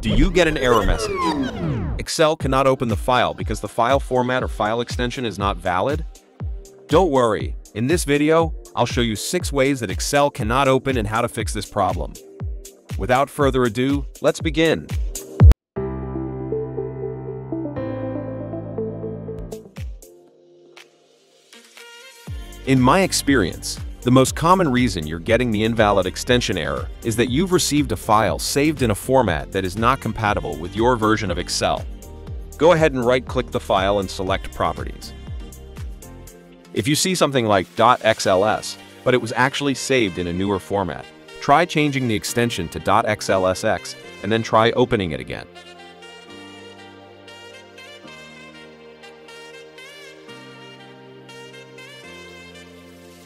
Do you get an error message? Excel cannot open the file because the file format or file extension is not valid? Don't worry, in this video, I'll show you 6 ways that Excel cannot open and how to fix this problem. Without further ado, let's begin. In my experience, the most common reason you're getting the invalid extension error is that you've received a file saved in a format that is not compatible with your version of Excel. Go ahead and right-click the file and select Properties. If you see something like .xls, but it was actually saved in a newer format, try changing the extension to .xlsx and then try opening it again.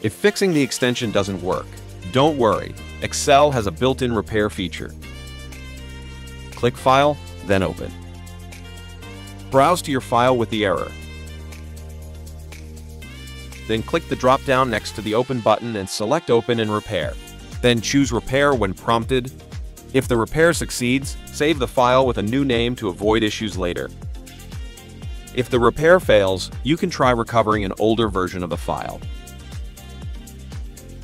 If fixing the extension doesn't work, don't worry, Excel has a built-in repair feature. Click File, then Open. Browse to your file with the error. Then click the drop-down next to the Open button and select Open and Repair. Then choose Repair when prompted. If the repair succeeds, save the file with a new name to avoid issues later. If the repair fails, you can try recovering an older version of the file.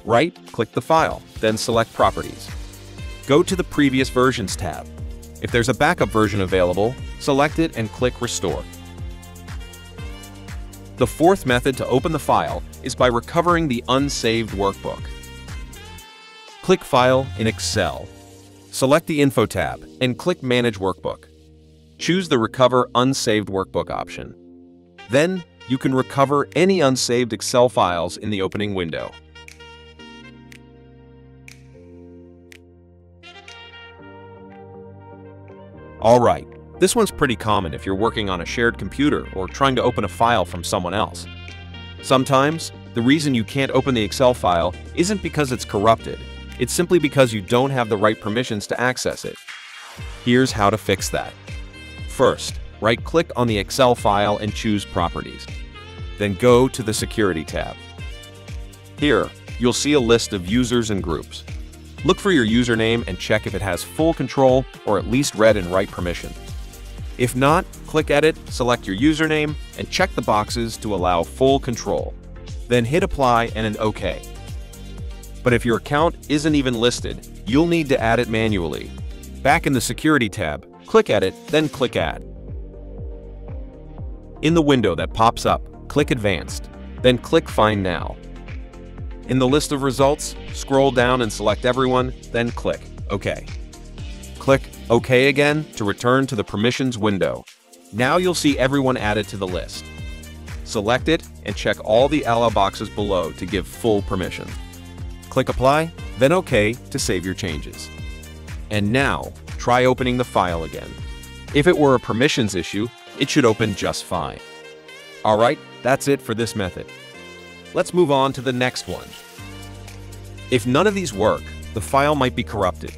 Right-click the file, then select Properties. Go to the Previous Versions tab. If there's a backup version available, select it and click Restore. The fourth method to open the file is by recovering the unsaved workbook. Click File in Excel. Select the Info tab and click Manage Workbook. Choose the Recover Unsaved Workbook option. Then, you can recover any unsaved Excel files in the opening window. Alright, this one's pretty common if you're working on a shared computer or trying to open a file from someone else. Sometimes, the reason you can't open the Excel file isn't because it's corrupted, it's simply because you don't have the right permissions to access it. Here's how to fix that. First, right-click on the Excel file and choose Properties. Then go to the Security tab. Here, you'll see a list of users and groups. Look for your username and check if it has full control or at least read and write permission. If not, click Edit, select your username, and check the boxes to allow full control. Then hit Apply and an OK. But if your account isn't even listed, you'll need to add it manually. Back in the Security tab, click Edit, then click Add. In the window that pops up, click Advanced, then click Find Now. In the list of results, scroll down and select everyone, then click OK. Click OK again to return to the permissions window. Now you'll see everyone added to the list. Select it and check all the allow boxes below to give full permission. Click Apply, then OK to save your changes. And now, try opening the file again. If it were a permissions issue, it should open just fine. Alright, that's it for this method. Let's move on to the next one. If none of these work, the file might be corrupted.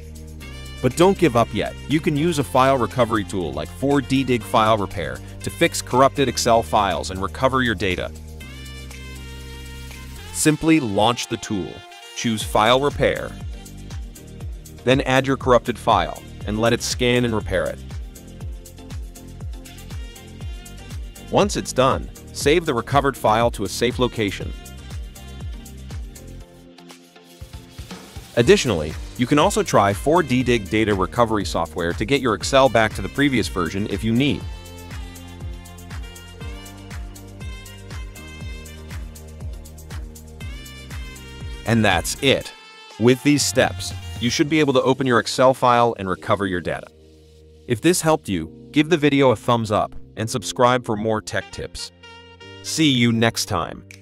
But don't give up yet. You can use a file recovery tool like 4DDiG File Repair to fix corrupted Excel files and recover your data. Simply launch the tool, choose File Repair, then add your corrupted file and let it scan and repair it. Once it's done, save the recovered file to a safe location. Additionally, you can also try 4DDiG data recovery software to get your Excel back to the previous version if you need. And that's it. With these steps, you should be able to open your Excel file and recover your data. If this helped you, give the video a thumbs up and subscribe for more tech tips. See you next time.